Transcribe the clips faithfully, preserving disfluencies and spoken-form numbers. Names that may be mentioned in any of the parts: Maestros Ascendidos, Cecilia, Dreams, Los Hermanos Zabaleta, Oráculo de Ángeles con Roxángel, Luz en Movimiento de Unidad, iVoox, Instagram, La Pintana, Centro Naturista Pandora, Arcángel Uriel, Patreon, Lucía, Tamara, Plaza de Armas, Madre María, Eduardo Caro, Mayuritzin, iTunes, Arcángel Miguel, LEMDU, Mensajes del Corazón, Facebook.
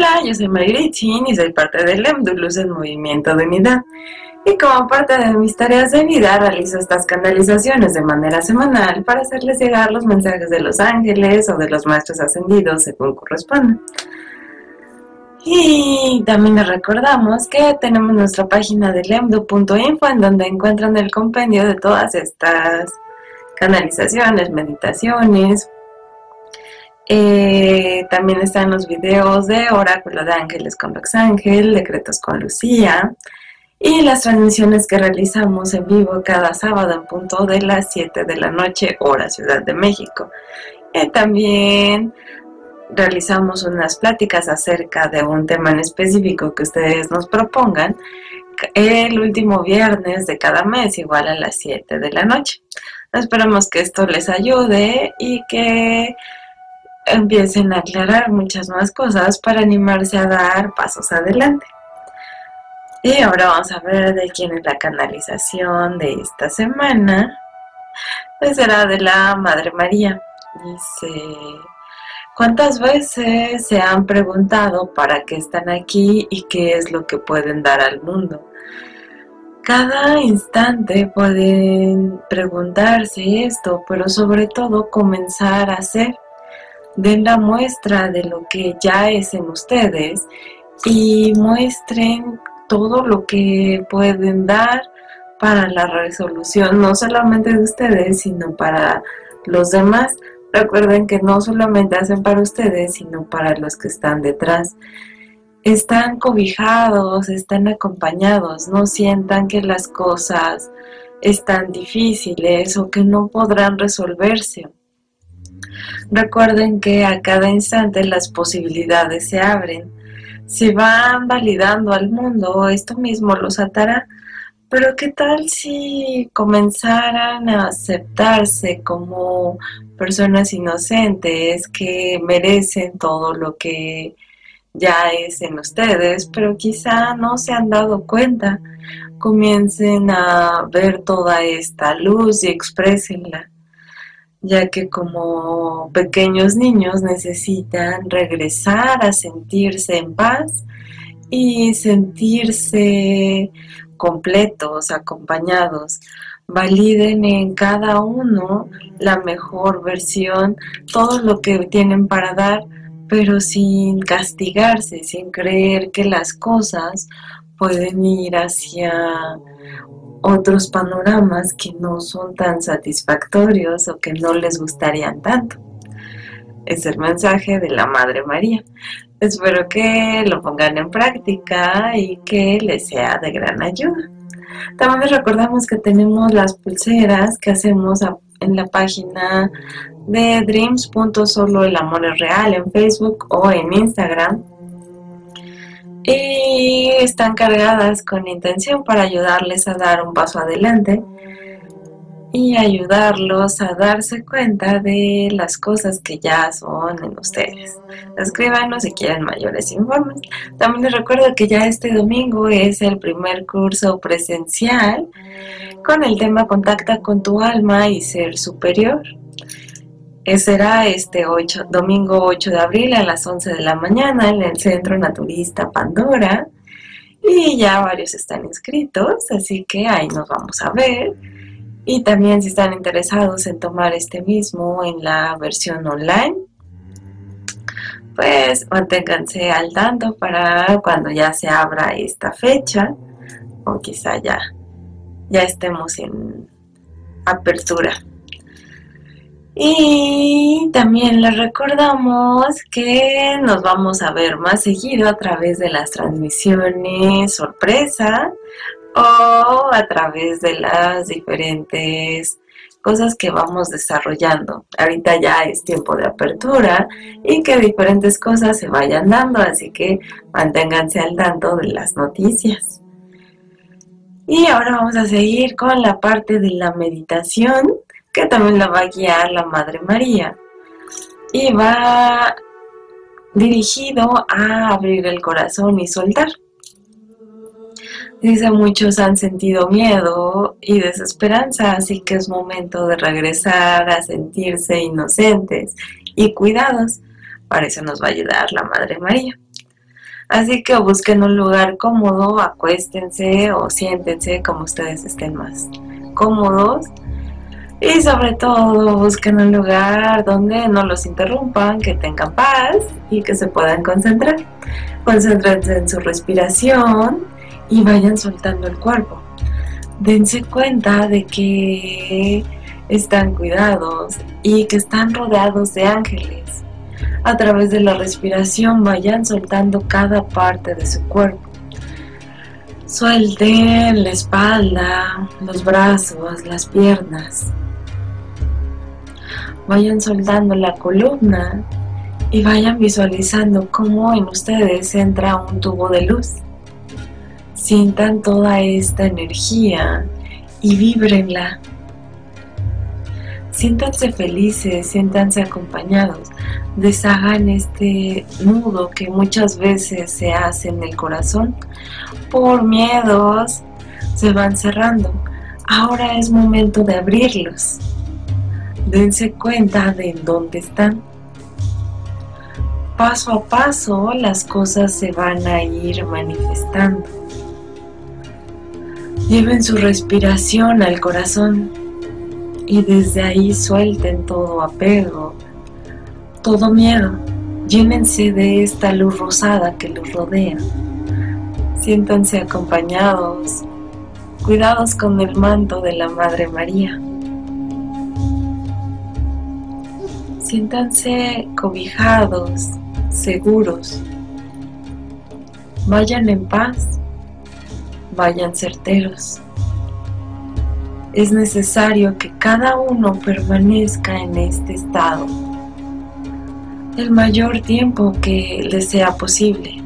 Hola, yo soy Mayuritzin y soy parte del LEMDU, Luz en Movimiento de Unidad. Y como parte de mis tareas de vida, realizo estas canalizaciones de manera semanal para hacerles llegar los mensajes de los ángeles o de los maestros ascendidos, según corresponda. Y también les recordamos que tenemos nuestra página de lemdu punto info, en donde encuentran el compendio de todas estas canalizaciones, meditaciones. Eh, también están los videos de Oráculo de Ángeles con Roxángel, Decretos con Lucía y las transmisiones que realizamos en vivo cada sábado en punto de las siete de la noche, hora Ciudad de México. Eh, también realizamos unas pláticas acerca de un tema en específico que ustedes nos propongan el último viernes de cada mes, igual a las siete de la noche. Esperamos que esto les ayude y que empiecen a aclarar muchas más cosas para animarse a dar pasos adelante. Y ahora vamos a ver de quién es la canalización de esta semana. Pues será de la Madre María. Dice: ¿cuántas veces se han preguntado para qué están aquí y qué es lo que pueden dar al mundo? Cada instante pueden preguntarse esto, pero sobre todo comenzar a hacer. Den la muestra de lo que ya es en ustedes y muestren todo lo que pueden dar para la resolución, no solamente de ustedes, sino para los demás. Recuerden que no solamente hacen para ustedes, sino para los que están detrás. Están cobijados, están acompañados, no sientan que las cosas están difíciles o que no podrán resolverse. Recuerden que a cada instante las posibilidades se abren. Si van validando al mundo, esto mismo los atará. Pero ¿qué tal si comenzaran a aceptarse como personas inocentes que merecen todo lo que ya es en ustedes, pero quizá no se han dado cuenta? Comiencen a ver toda esta luz y exprésenla, ya que como pequeños niños necesitan regresar a sentirse en paz y sentirse completos, acompañados. Validen en cada uno la mejor versión, todo lo que tienen para dar, pero sin castigarse, sin creer que las cosas pueden ir hacia otros panoramas que no son tan satisfactorios o que no les gustarían tanto. Es el mensaje de la Madre María. Espero que lo pongan en práctica y que les sea de gran ayuda. También les recordamos que tenemos las pulseras que hacemos en la página de dreams punto solo el amor es real en Facebook o en Instagram. Y están cargadas con intención para ayudarles a dar un paso adelante y ayudarlos a darse cuenta de las cosas que ya son en ustedes. Escríbanos si quieren mayores informes. También les recuerdo que ya este domingo es el primer curso presencial con el tema Contacta con tu alma y ser superior. Será este ocho, domingo ocho de abril a las once de la mañana en el Centro Naturista Pandora. Y ya varios están inscritos, así que ahí nos vamos a ver. Y también si están interesados en tomar este mismo en la versión online, pues manténganse al tanto para cuando ya se abra esta fecha, o quizá ya, ya estemos en apertura. Y también les recordamos que nos vamos a ver más seguido a través de las transmisiones sorpresa o a través de las diferentes cosas que vamos desarrollando. Ahorita ya es tiempo de apertura y que diferentes cosas se vayan dando, así que manténganse al tanto de las noticias. Y ahora vamos a seguir con la parte de la meditación, que también la va a guiar la Madre María, y va dirigido a abrir el corazón y soltar. Dice: muchos han sentido miedo y desesperanza, así que es momento de regresar a sentirse inocentes y cuidados. Para eso nos va a ayudar la Madre María. Así que busquen un lugar cómodo, acuéstense o siéntense como ustedes estén más cómodos. Y sobre todo busquen un lugar donde no los interrumpan, que tengan paz y que se puedan concentrar. Concéntrense en su respiración y vayan soltando el cuerpo. Dense cuenta de que están cuidados y que están rodeados de ángeles. A través de la respiración vayan soltando cada parte de su cuerpo. Suelten la espalda, los brazos, las piernas. Vayan soltando la columna y vayan visualizando cómo en ustedes entra un tubo de luz. Sientan toda esta energía y víbrenla. Siéntanse felices, siéntanse acompañados, deshagan este nudo que muchas veces se hace en el corazón, por miedos se van cerrando, ahora es momento de abrirlos, dense cuenta de en dónde están, paso a paso las cosas se van a ir manifestando, lleven su respiración al corazón, y desde ahí suelten todo apego, todo miedo. Llénense de esta luz rosada que los rodea. Siéntanse acompañados, cuidados con el manto de la Madre María. Siéntanse cobijados, seguros. Vayan en paz, vayan certeros. Es necesario que cada uno permanezca en este estado el mayor tiempo que les sea posible.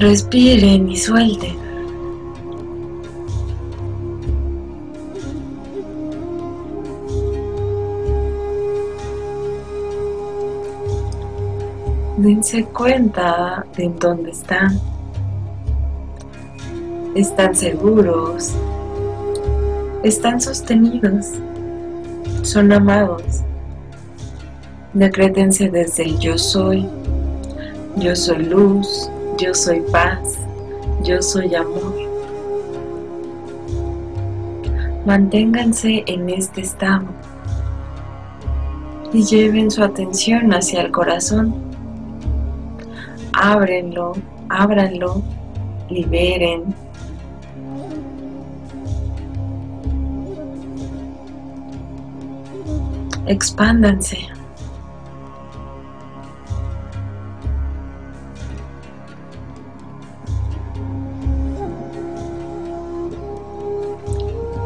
Respiren y suelten. Dense cuenta de en dónde están. Están seguros. Están sostenidos. Son amados. Decrétense desde el yo soy. Yo soy luz. Yo soy paz. Yo soy amor. Manténganse en este estado. Y lleven su atención hacia el corazón. Ábrenlo, ábranlo, liberen. Expándanse.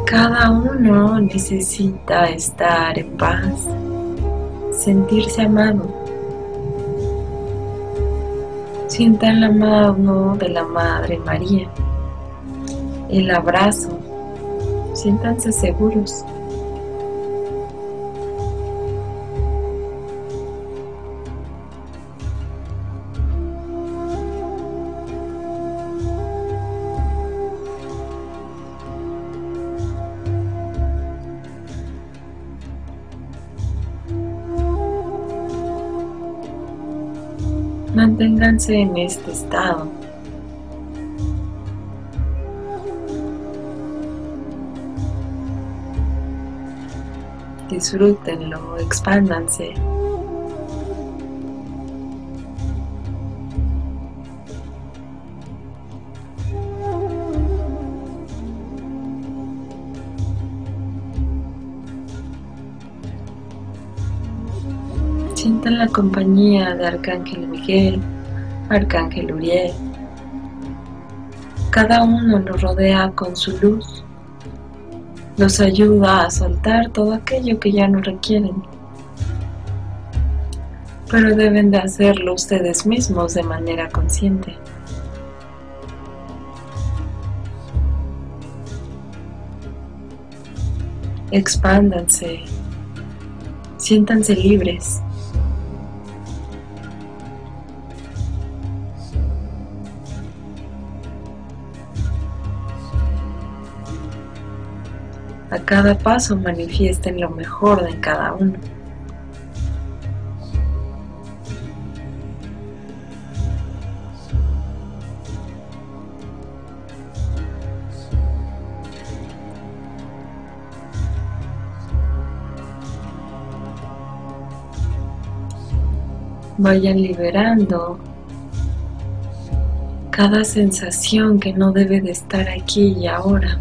Cada uno necesita estar en paz, sentirse amado. Sientan la mano de la Madre María, el abrazo, siéntanse seguros. Manténganse en este estado. Disfrútenlo, expándanse. Sientan la compañía de Arcángel Miguel, Arcángel Uriel. Cada uno los rodea con su luz. Los ayuda a soltar todo aquello que ya no requieren. Pero deben de hacerlo ustedes mismos de manera consciente. Expándanse. Siéntanse libres. A cada paso manifiesten lo mejor de cada uno. Vayan liberando cada sensación que no debe de estar aquí y ahora.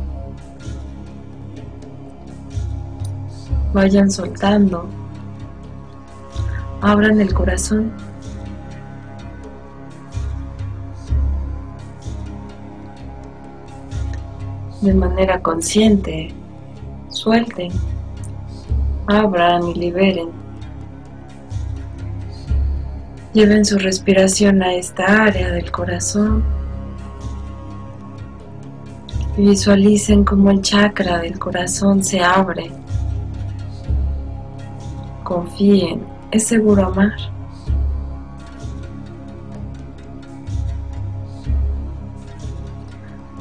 Vayan soltando. Abran el corazón. De manera consciente, suelten, abran y liberen. Lleven su respiración a esta área del corazón y visualicen cómo el chakra del corazón se abre. Confíen, es seguro amar.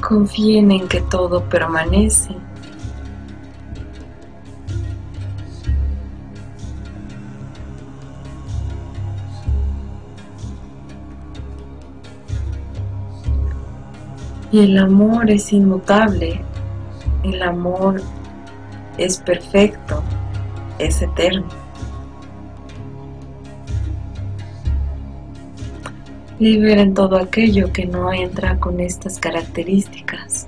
Confíen en que todo permanece. Y el amor es inmutable, el amor es perfecto, es eterno. Liberen todo aquello que no entra con estas características.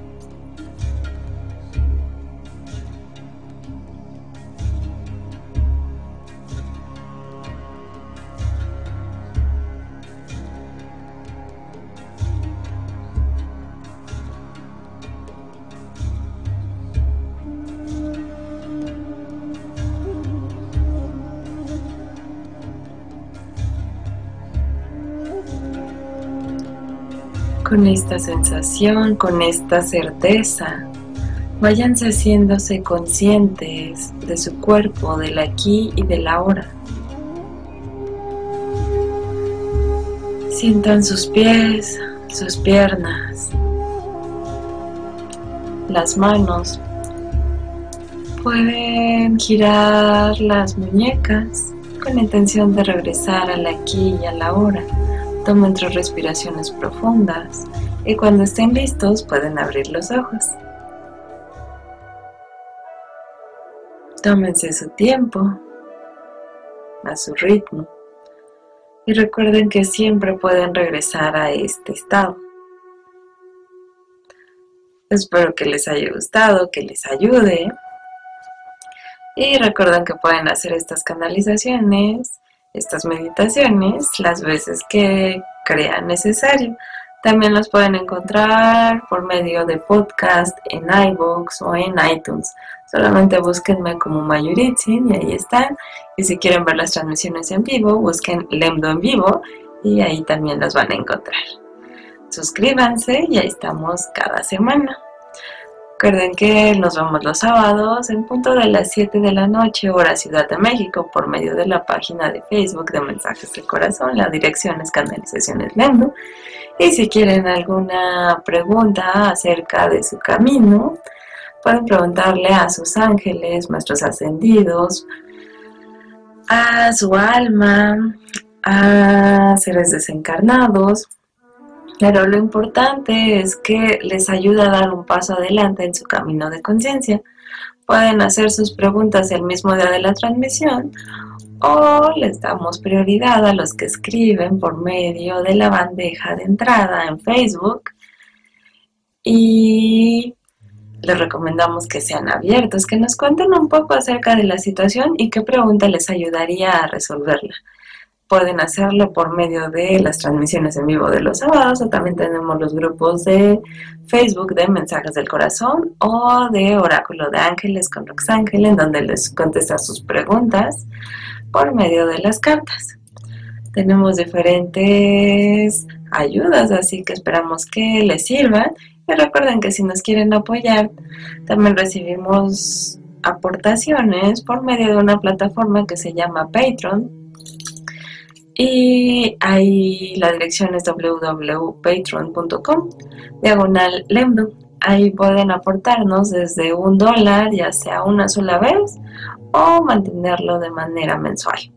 Con esta sensación, con esta certeza, váyanse haciéndose conscientes de su cuerpo, del aquí y del ahora. Sientan sus pies, sus piernas, las manos. Pueden girar las muñecas con la intención de regresar al aquí y al ahora. Tomen tres respiraciones profundas y cuando estén listos pueden abrir los ojos. Tómense su tiempo, a su ritmo, y recuerden que siempre pueden regresar a este estado. Espero que les haya gustado, que les ayude. Y recuerden que pueden hacer estas canalizaciones, estas meditaciones, las veces que crean necesario. También los pueden encontrar por medio de podcast en iVoox o en iTunes. Solamente búsquenme como Mayuritzin y ahí están. Y si quieren ver las transmisiones en vivo, busquen Lemdu en vivo y ahí también los van a encontrar. Suscríbanse y ahí estamos cada semana. Recuerden que nos vemos los sábados en punto de las siete de la noche, hora Ciudad de México, por medio de la página de Facebook de Mensajes del Corazón. La dirección es Canalizaciones L E M D U. Y si quieren alguna pregunta acerca de su camino, pueden preguntarle a sus ángeles, maestros ascendidos, a su alma, a seres desencarnados. Pero lo importante es que les ayuda a dar un paso adelante en su camino de conciencia. Pueden hacer sus preguntas el mismo día de la transmisión o les damos prioridad a los que escriben por medio de la bandeja de entrada en Facebook. Y les recomendamos que sean abiertos, que nos cuenten un poco acerca de la situación y qué pregunta les ayudaría a resolverla. Pueden hacerlo por medio de las transmisiones en vivo de los sábados, o también tenemos los grupos de Facebook de Mensajes del Corazón o de Oráculo de Ángeles con Roxángel, en donde les contesta sus preguntas por medio de las cartas. Tenemos diferentes ayudas, así que esperamos que les sirvan. Y recuerden que si nos quieren apoyar, también recibimos aportaciones por medio de una plataforma que se llama Patreon. Y ahí la dirección es doble u doble u doble u punto patreon punto com diagonal Lemdu. Ahí pueden aportarnos desde un dólar, ya sea una sola vez, o mantenerlo de manera mensual.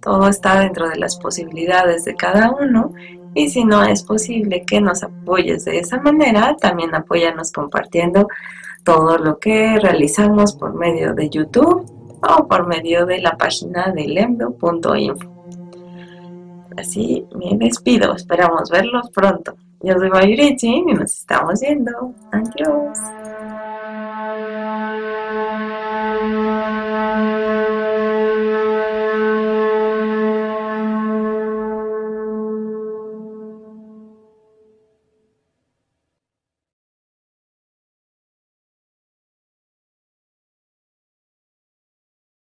Todo está dentro de las posibilidades de cada uno, y si no es posible que nos apoyes de esa manera, también apóyanos compartiendo todo lo que realizamos por medio de YouTube o por medio de la página de lemdu punto info. Así me despido, esperamos verlos pronto. Yo soy Mayuritzin y nos estamos viendo. Adiós.